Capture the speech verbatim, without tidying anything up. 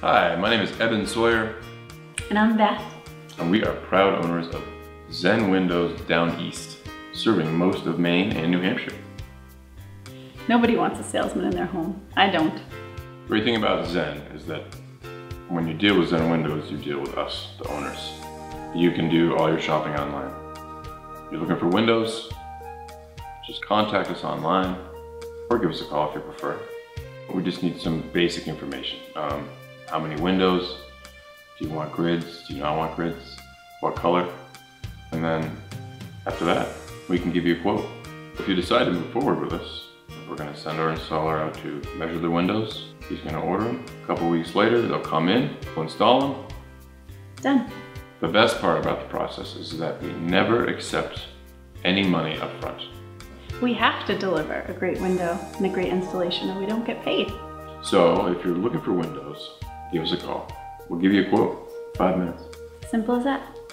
Hi, my name is Eben Sawyer. And I'm Beth. And we are proud owners of Zen Windows Down East, serving most of Maine and New Hampshire. Nobody wants a salesman in their home. I don't. The great thing about Zen is that when you deal with Zen Windows, you deal with us, the owners. You can do all your shopping online. If you're looking for windows, just contact us online or give us a call if you prefer. We just need some basic information. Um, how many windows? Do you want grids? Do you not want grids? What color? And then after that, we can give you a quote. If you decide to move forward with us, we're going to send our installer out to measure the windows. He's going to order them. A couple weeks later, they'll come in, we'll install them. Done. The best part about the process is that we never accept any money up front. We have to deliver a great window and a great installation, and we don't get paid. So if you're looking for windows, give us a call. We'll give you a quote. Five minutes. Simple as that.